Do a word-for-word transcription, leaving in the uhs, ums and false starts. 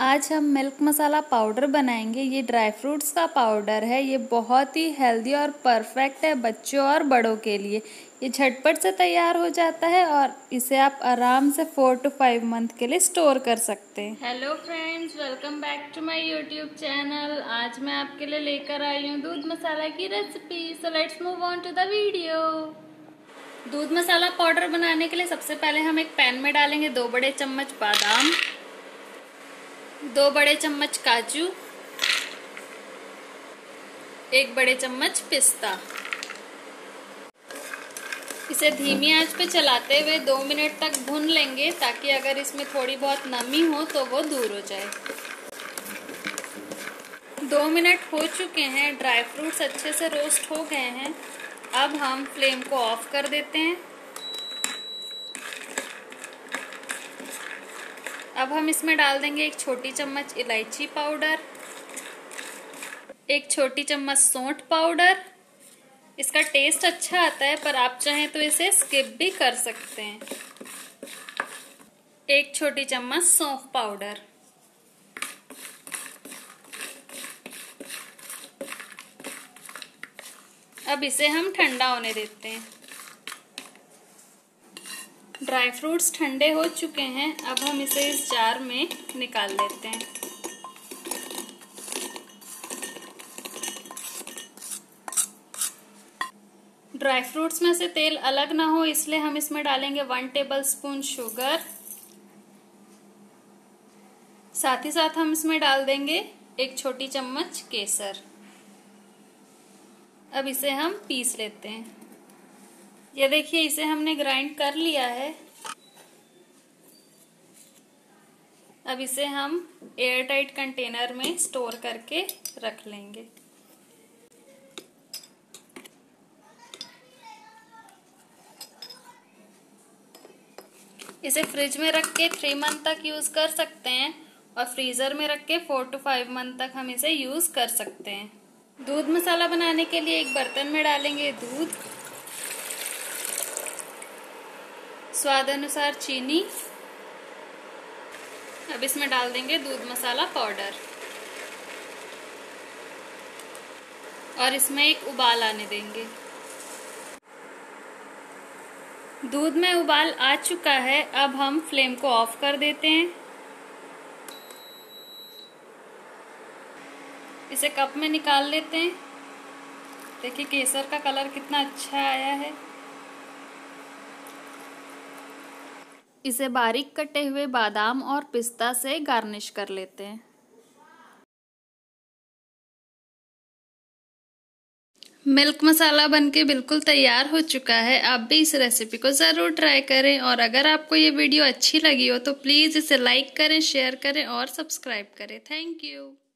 आज हम मिल्क मसाला पाउडर बनाएंगे। ये ड्राई फ्रूट्स का पाउडर है। ये बहुत ही हेल्दी और परफेक्ट है बच्चों और बड़ों के लिए। ये झटपट से तैयार हो जाता है और इसे आप आराम से फोर टू फाइव मंथ के लिए स्टोर कर सकते हैं। Hello friends, welcome back to my YouTube channel. आज मैं आपके लिए लेकर आई हूँ दूध मसाला की recipe. So let's move on to the video. दूध मसाला पाउडर बनाने के लिए सबसे पहले हम एक पैन में डालेंगे दो बड़े चम्मच बादाम, दो बड़े चम्मच काजू, एक बड़े चम्मच पिस्ता। इसे धीमी आंच पे चलाते हुए दो मिनट तक भून लेंगे ताकि अगर इसमें थोड़ी बहुत नमी हो तो वो दूर हो जाए। दो मिनट हो चुके हैं, ड्राई फ्रूट्स अच्छे से रोस्ट हो गए हैं। अब हम फ्लेम को ऑफ कर देते हैं। अब हम इसमें डाल देंगे एक छोटी चम्मच इलायची पाउडर, एक छोटी चम्मच सौंठ पाउडर। इसका टेस्ट अच्छा आता है, पर आप चाहें तो इसे स्किप भी कर सकते हैं। एक छोटी चम्मच सौंफ पाउडर, अब इसे हम ठंडा होने देते हैं। ड्राई फ्रूट्स ठंडे हो चुके हैं, अब हम इसे इस जार में निकाल लेते हैं। ड्राई फ्रूट्स में से तेल अलग ना हो इसलिए हम इसमें डालेंगे वन टेबलस्पून शुगर। साथ ही साथ हम इसमें डाल देंगे एक छोटी चम्मच केसर। अब इसे हम पीस लेते हैं। ये देखिए, इसे हमने ग्राइंड कर लिया है। अब इसे हम एयर टाइट कंटेनर में स्टोर करके रख लेंगे। इसे फ्रिज में रख के थ्री मंथ तक यूज कर सकते हैं और फ्रीजर में रख के फोर टू फाइव मंथ तक हम इसे यूज कर सकते हैं। दूध मसाला बनाने के लिए एक बर्तन में डालेंगे दूध, स्वाद अनुसार चीनी। अब इसमें डाल देंगे दूध मसाला पाउडर और इसमें एक उबाल आने देंगे। दूध में उबाल आ चुका है, अब हम फ्लेम को ऑफ कर देते हैं। इसे कप में निकाल लेते हैं। देखिए केसर का कलर कितना अच्छा आया है। इसे बारीक कटे हुए बादाम और पिस्ता से गार्निश कर लेते हैं। मिल्क मसाला बनके बिल्कुल तैयार हो चुका है। आप भी इस रेसिपी को ज़रूर ट्राई करें और अगर आपको ये वीडियो अच्छी लगी हो तो प्लीज़ इसे लाइक करें, शेयर करें और सब्सक्राइब करें। Thank you.